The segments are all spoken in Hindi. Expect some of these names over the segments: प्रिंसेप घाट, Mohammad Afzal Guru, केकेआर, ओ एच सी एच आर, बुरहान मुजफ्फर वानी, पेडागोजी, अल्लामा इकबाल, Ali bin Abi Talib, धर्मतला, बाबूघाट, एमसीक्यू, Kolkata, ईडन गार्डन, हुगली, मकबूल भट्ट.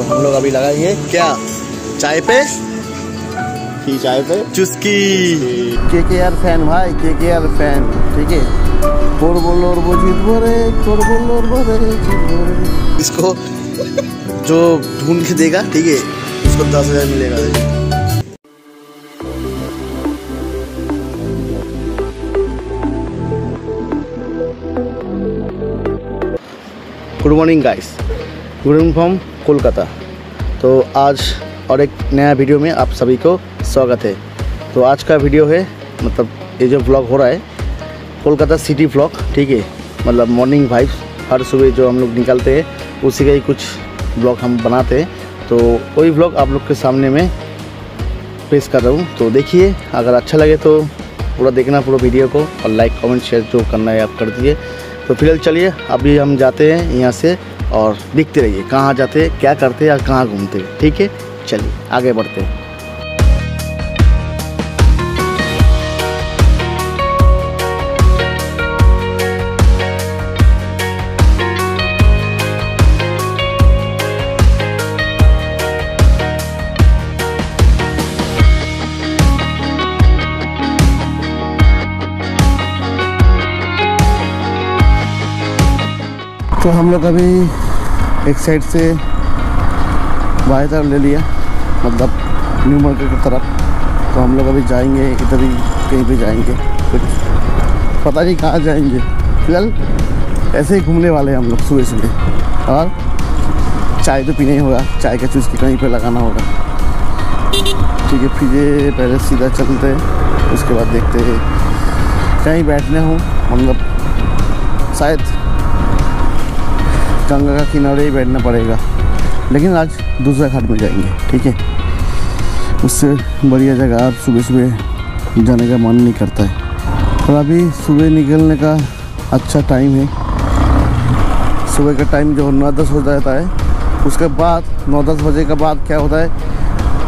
और हम लोग अभी लगाएंगे क्या चाय पे की चाय पे चुस्की। केकेआर फैन भाई, केकेआर फैन। ठीक है, इसको जो ढूंढ के देगा ठीक है उसको 10,000 मिलेगा। Good morning guys, good morning from Kolkata. तो आज और एक नया वीडियो में आप सभी को स्वागत है। तो आज का वीडियो है, मतलब ये जो व्लॉग हो रहा है कोलकाता सिटी व्लॉग, ठीक है, मतलब मॉर्निंग वाइब्स। हर सुबह जो हम लोग निकलते हैं उसी का ही कुछ व्लॉग हम बनाते हैं, तो वही व्लॉग आप लोग के सामने में पेश कर रहा हूँ। तो देखिए, अगर अच्छा लगे तो पूरा देखना पूरा वीडियो को, और लाइक कमेंट शेयर जो करना है आप कर दीजिए। तो फिलहाल चलिए अभी हम जाते हैं यहाँ से, और दिखते रहिए कहाँ जाते हैं, क्या करते हैं और कहाँ घूमते हैं। ठीक है, चलिए आगे बढ़ते हैं। तो हम लोग अभी एक साइड से बाएं तरफ ले लिया, मतलब न्यू मार्केट की तरफ। तो हम लोग अभी जाएंगे, इधर ही कहीं भी जाएंगे, कुछ पता नहीं कहाँ जाएंगे। फिलहाल ऐसे ही घूमने वाले हैं हम लोग सुबह सुबह, और चाय तो पीना ही होगा, चाय का चूस के कहीं पे लगाना होगा। ठीक है, फिर पहले सीधा चलते हैं, उसके बाद देखते हैं कहीं बैठने हो, मतलब शायद गंगा का किनारे ही बैठना पड़ेगा, लेकिन आज दूसरा घाट में जाएंगे। ठीक है, उससे बढ़िया जगह आप सुबह सुबह जाने का मन नहीं करता है, और अभी सुबह निकलने का अच्छा टाइम है। सुबह का टाइम जो 9-10 हो जाता है, उसके बाद 9-10 बजे के बाद क्या होता है,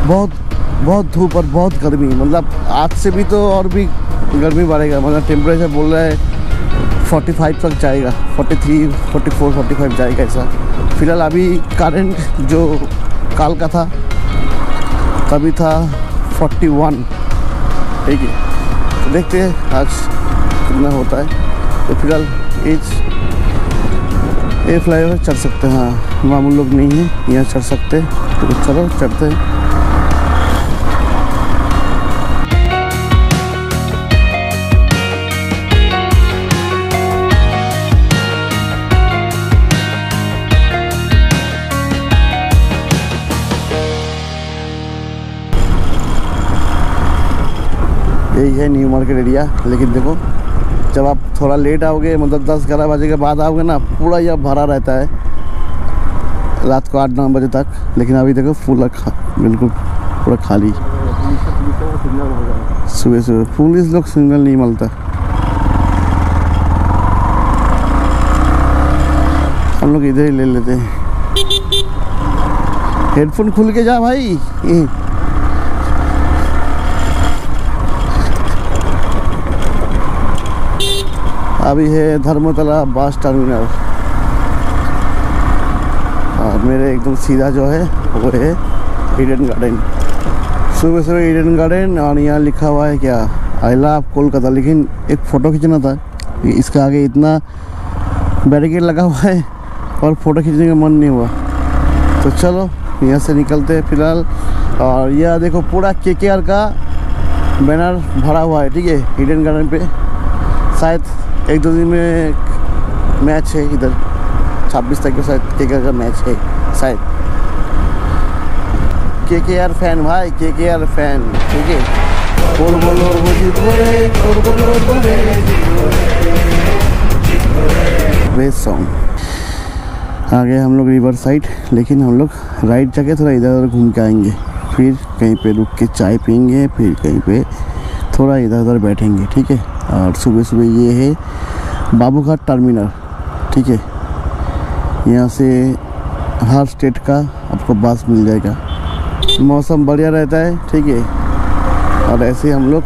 बहुत धूप और बहुत गर्मी, मतलब आज से भी तो और भी गर्मी बढ़ेगा। मतलब टेम्परेचर बोल रहा है 45 तक जाएगा, 43, 44, 45 जाएगा ऐसा। फिलहाल अभी करंट जो काल का था तभी था 41। ठीक है, तो देखते हैं आज कितना होता है। तो फिलहाल ये फ्लाईओवर चढ़ सकते हैं, हाँ मामूल लोग नहीं है यहाँ चढ़ सकते, तो चलो चढ़ते हैं। यही है न्यू मार्केट एरिया, लेकिन देखो जब आप थोड़ा लेट आओगे, मतलब 10-11 बजे के बाद आओगे ना, पूरा यह भरा रहता है रात को 8-9 बजे तक। लेकिन अभी देखो फूल बिल्कुल पूरा खाली, सुबह सुबह पुलिस लोग सिग्नल नहीं मिलता। हम लोग इधर ही ले लेते हैं। हेडफोन खुल के जा भाई। अभी है धर्मतला बस टर्मिनल, और मेरे एकदम सीधा जो है वो है ईडन गार्डन। सुबह सुबह ईडन गार्डन, और यहाँ लिखा हुआ है क्या, आई लव कोलकाता। लेकिन एक फ़ोटो खींचना था, इसके आगे इतना बैरिकेड लगा हुआ है और फ़ोटो खींचने का मन नहीं हुआ। तो चलो यहाँ से निकलते हैं फिलहाल। और यह देखो पूरा केकेआर का बैनर भरा हुआ है, ठीक है, ईडन गार्डन पे। शायद 1-2 दिन में मैच है इधर, 26 तक के साथ केकेआर का मैच है शायद। केकेआर फैन भाई, केकेआर फैन। ठीक है, बेस्ट सॉन्ग। आगे हम लोग रिवर साइड, लेकिन हम लोग राइट जाके थोड़ा इधर उधर घूम के आएंगे, फिर कहीं पे रुक के चाय पियेंगे, फिर कहीं पे थोड़ा इधर उधर बैठेंगे। ठीक है, और सुबह सुबह ये है बाबूघाट टर्मिनल। ठीक है, यहाँ से हर स्टेट का आपको बस मिल जाएगा, मौसम बढ़िया रहता है। ठीक है, और ऐसे हम लोग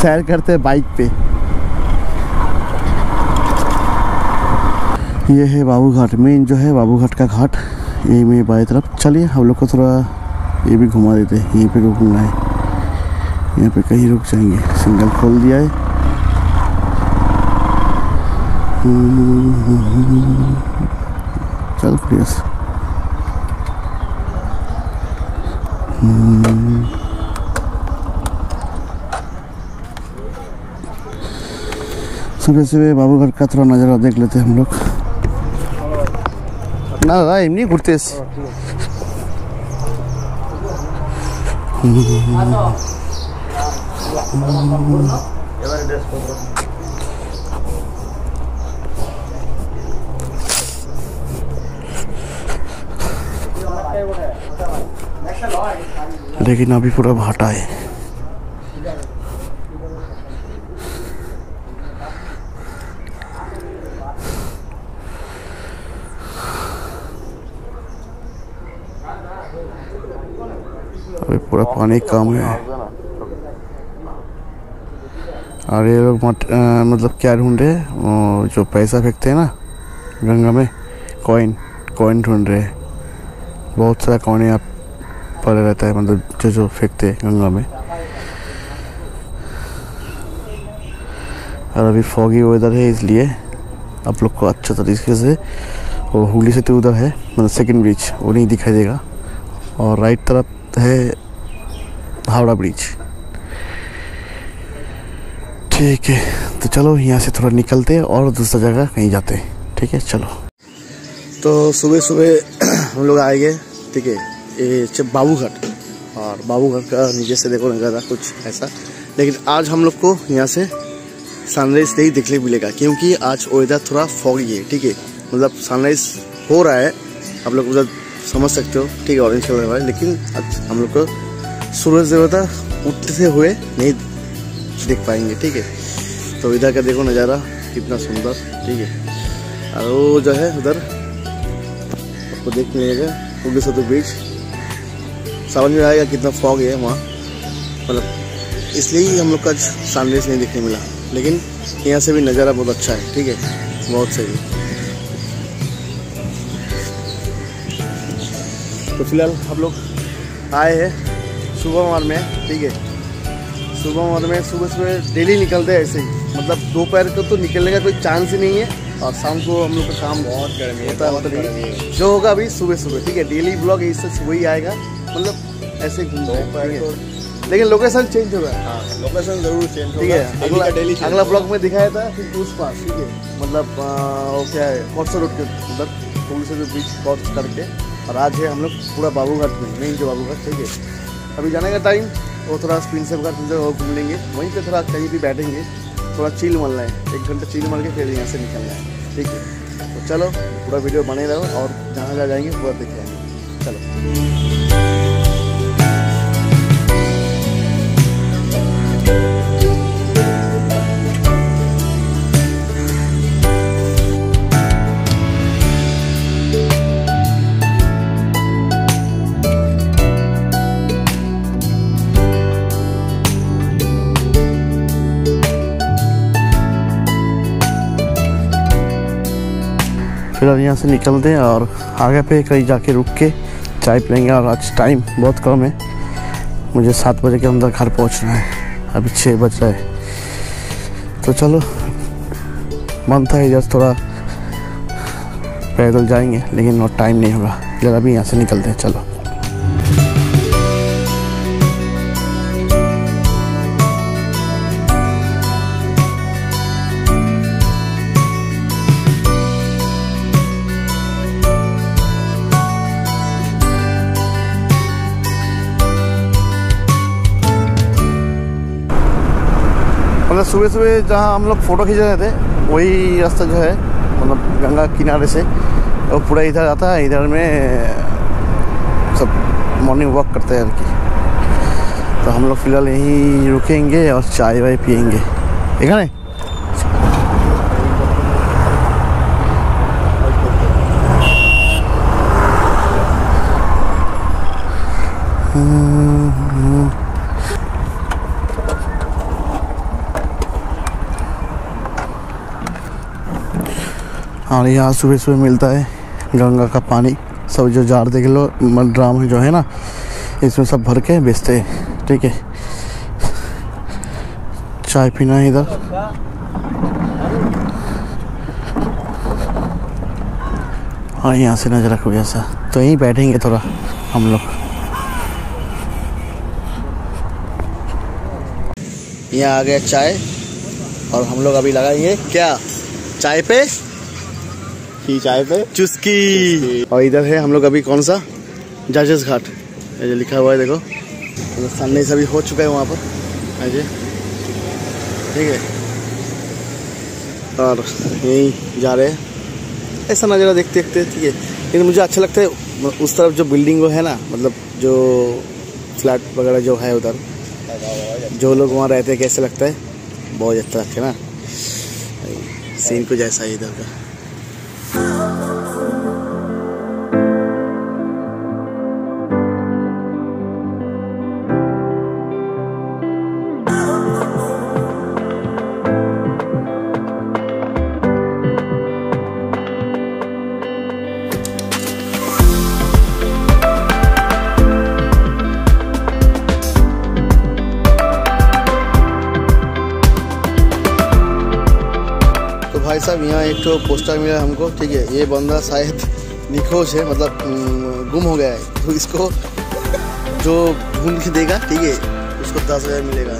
सैर करते हैं बाइक पे। ये है बाबूघाट, मेन जो है बाबूघाट का घाट, ये मेरी बाई तरफ। चलिए हम लोग को थोड़ा ये भी घुमा देते हैं, यहीं पे रुकना है, यहाँ पे कहीं रुक जाएंगे। सिग्नल खोल दिया है। चल प्लीज सुबह सुबह बाबू घर का थोड़ा नज़ारा देख लेते हैं हम लोग ना दादा। एमनी घूरते लेकिन अभी पूरा भाटा है। अभी पूरा पानी कम है। और ये लोग मतलब क्या ढूंढ रहे हैं? जो पैसा फेंकते हैं ना गंगा में, कॉइन ढूंढ रहे हैं। बहुत सारा कॉइन यहाँ पड़े रहता है, मतलब जो फेंकते हैं गंगा में। और अभी फॉगी वेदर है, इसलिए आप लोग को अच्छा तरीके से वो हुगली से तो उधर है, मतलब सेकंड ब्रिज वो नहीं दिखाई देगा। और राइट तरफ है हावड़ा ब्रिज। ठीक है, तो चलो यहाँ से थोड़ा निकलते हैं और दूसरा जगह कहीं जाते हैं। ठीक है, चलो। तो सुबह सुबह हम लोग आए गए, ठीक है, ये बाबूघाट। और बाबूघाट का नीचे से देखो नज़ारा कुछ ऐसा। लेकिन आज हम लोग को यहाँ से सनराइज नहीं देखने मिलेगा, क्योंकि आज वेदर थोड़ा फॉगी है। ठीक है, मतलब सनराइज हो रहा है, आप लोग उधर समझ सकते हो, ठीक है, ऑरेंज कलर वाला। लेकिन आज हम लोग को सूरज देवता उठते हुए नहीं देख पाएंगे। ठीक है, तो इधर का देखो नज़ारा कितना सुंदर। ठीक है, और वो जो है उधर आपको देख मिलेगा उर्दू सतु बीच। समझ में आएगा कितना फॉग है वहाँ, मतलब इसलिए हम लोग का सनराइज नहीं देखने मिला। लेकिन यहाँ से भी नज़ारा बहुत अच्छा है। ठीक है, बहुत सही है। तो फिलहाल हम लोग आए हैं सुबह में। ठीक है, सुबह डेली निकलते हैं ऐसे ही, मतलब दोपहर को तो निकलने का कोई चांस ही नहीं है। और शाम को हम लोग का काम बहुत गर्मी है, जो होगा अभी सुबह। ठीक है, डेली ब्लॉग इससे सुबह ही आएगा, मतलब ऐसे घूम रहे। लेकिन लोकेशन चेंज होगा। हाँ, लोकेशन जरूर चेंज होगा। ठीक है, अगला ब्लॉग में दिखाया था कि उस पास, ठीक है, मतलब वो क्या है, कौरसा रोड के उधर पुल से जो बीच क्रॉस करके। और आज है हम लोग पूरा बाबूघाट में, मेन जो बाबूघाट। ठीक है, अभी जाने का टाइम वो थोड़ा प्रिंसेप घाट वो घूम लेंगे, वहीं पर थोड़ा कहीं भी बैठेंगे, थोड़ा चिल मारना है, 1 घंटा चिल मार के फिर यहाँ से निकलना है। ठीक है, तो चलो पूरा वीडियो बने रहो और जहाँ जहाँ जाएंगे पूरा दिखाएंगे। चलो फिलहाल यहाँ से निकलते हैं और आगे पे कहीं जाके रुक के चाय पियेंगे। और आज टाइम बहुत कम है, मुझे 7 बजे के अंदर घर पहुँचना है, अभी 6 बज रहा है। तो चलो, मन था इधर थोड़ा पैदल जाएंगे, लेकिन वो टाइम नहीं होगा। जरा भी यहाँ से निकलते हैं, चलो। मतलब सुबह सुबह जहाँ हम लोग फ़ोटो खींच रहे थे, वही रास्ता जो है, मतलब गंगा किनारे से वो पूरा इधर आता है। इधर में सब मॉर्निंग वॉक करते हैं कि। तो हम लोग फिलहाल यहीं रुकेंगे और चाय वाय पियेंगे। ठीक है, और यहाँ सुबह सुबह मिलता है गंगा का पानी। सब जो जार देख लो ड्राम जो है ना इसमें सब भर के बेचते हैं। ठीक है, चाय पीना है इधर। हाँ, यहाँ से नजर रखोगे ऐसा तो यहीं बैठेंगे थोड़ा हम लोग। यहाँ आ गया चाय और हम लोग अभी लगाएंगे क्या चाय पे ही चाय पे चुस्की। और इधर है हम लोग अभी कौन सा जजेस घाट, ये लिखा हुआ है देखो, तो सामने सभी हो चुका है वहाँ पर अजय। ठीक है, और यहीं जा रहे हैं ऐसा नज़ारा देखते देखते। ठीक है, लेकिन मुझे अच्छा लगता है उस तरफ जो बिल्डिंग वो है ना, मतलब जो फ्लैट वगैरह जो है उधर, जो लोग वहाँ रहते हैं कैसे लगता है, बहुत अच्छा लगता है ना सीन कुछ ऐसा ही इधर का। भाई साहब यहाँ एक तो पोस्टर मिला हमको। ठीक है, ये बंदा शायद निखोज है, मतलब गुम हो गया है, तो इसको जो ढूंढ के देगा ठीक है उसको 10,000 मिलेगा।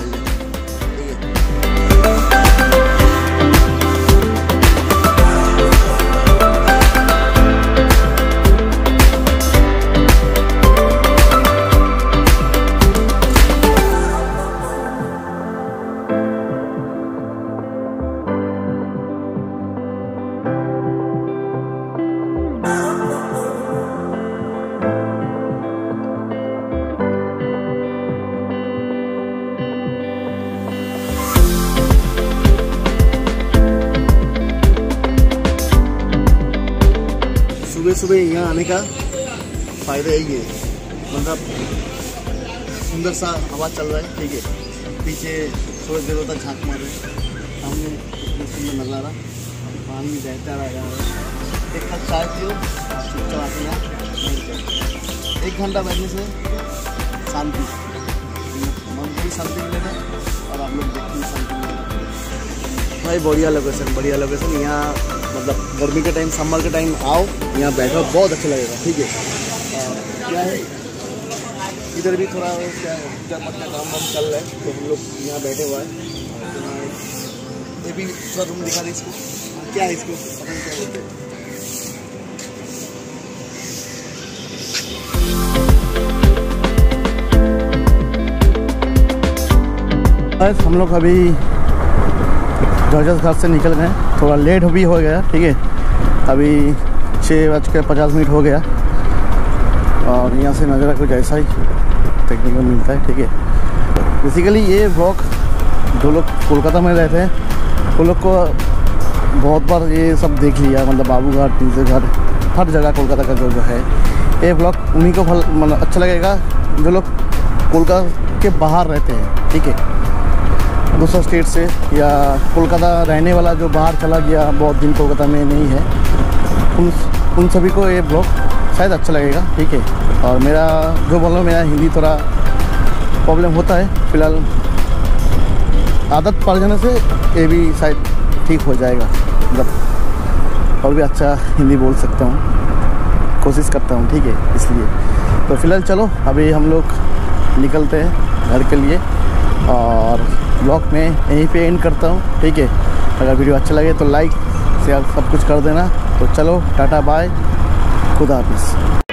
सुबह यहाँ आने का फायदा यही है, मतलब सुंदर सा हवा चल रहा है। ठीक है, पीछे थोड़ी देर तक झाँक मार रहे हैं, सामने सुंदर नज़ारा, पानी भी बहता रहा है। एक साथ चाय पियो, चलाते हैं 1 घंटा बैठने से शांति, मन भी शांति मिलेगा और आप लोग देखते हैं शांति मिलेगा। भाई बढ़िया लोकेशन, बढ़िया लोकेशन। यहाँ मतलब गर्मी के टाइम, समर के टाइम आओ, यहाँ बैठो, बहुत अच्छा लगेगा। ठीक है, क्या है इधर भी थोड़ा काम वाम चल रहा है तो हम लोग यहाँ बैठे हुआ है। ये भी थोड़ा रूम दिखा रहे इसको, क्या है इसको क्या बोलते हैं। बस हम लोग अभी जजेस घाट से निकल गए, थोड़ा लेट भी हो गया। ठीक है, अभी 6:50 हो गया और यहाँ से नज़ारा कुछ ऐसा ही देखने को मिलता है। ठीक है, बेसिकली ये ब्लॉग जो लोग कोलकाता में रहते हैं उन लोग को बहुत बार ये सब देख लिया, मतलब बाबू घाट, तीसरे घाट, हर जगह कोलकाता का जो है ये ब्लॉग उन्हीं को मतलब अच्छा लगेगा जो लोग कोलकाता के बाहर रहते हैं। ठीक है, दूसरा स्टेट से या कोलकाता रहने वाला जो बाहर चला गया, बहुत दिन कोलकाता में नहीं है, उन सभी को ये ब्लॉग शायद अच्छा लगेगा। ठीक है, और मेरा जो बोल रहा हूँ, मेरा हिंदी थोड़ा प्रॉब्लम होता है, फिलहाल आदत पड़ जाने से ये भी शायद ठीक हो जाएगा, मतलब और भी अच्छा हिंदी बोल सकता हूँ, कोशिश करता हूँ। ठीक है, इसलिए तो फिलहाल चलो अभी हम लोग निकलते हैं घर के लिए और ब्लॉग में यहीं पे एंड करता हूँ। ठीक है, अगर वीडियो अच्छा लगे तो लाइक शेयर सब कुछ कर देना। तो चलो टाटा बाय, खुदा हाफिज़।